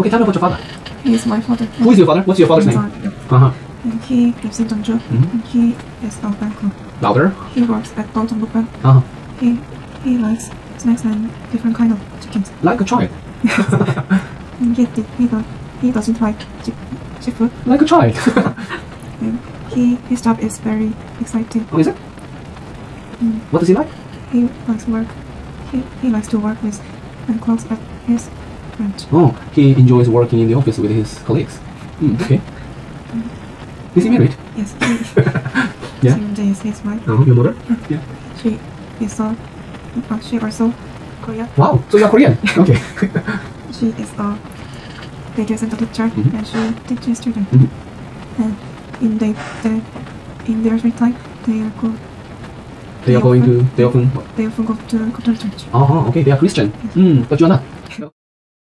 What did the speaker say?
Okay, tell me about your father. He's my father. Who is your father? What's your father's name? Uh-huh. And he lives in Dongjue. And he is a banker. Louder? He works at Dongjue Bank. Uh-huh. He likes snacks and different kind of chickens. Like a child? And yet he doesn't like cheap food. Like a child? And his job is very exciting. Oh, is it? What does he like? He likes work. He likes to work with clothes at his branch. Oh, he enjoys working in the office with his colleagues. Okay. Is he married? Yes. Yeah. She is his wife. Your mother? Yeah. She also Korean. Wow, so you are Korean? Okay. She is a data center teacher and she teaches students. And in their free time, they often go to Catholic church. Oh, okay. They are Christian. Yes. But you are not.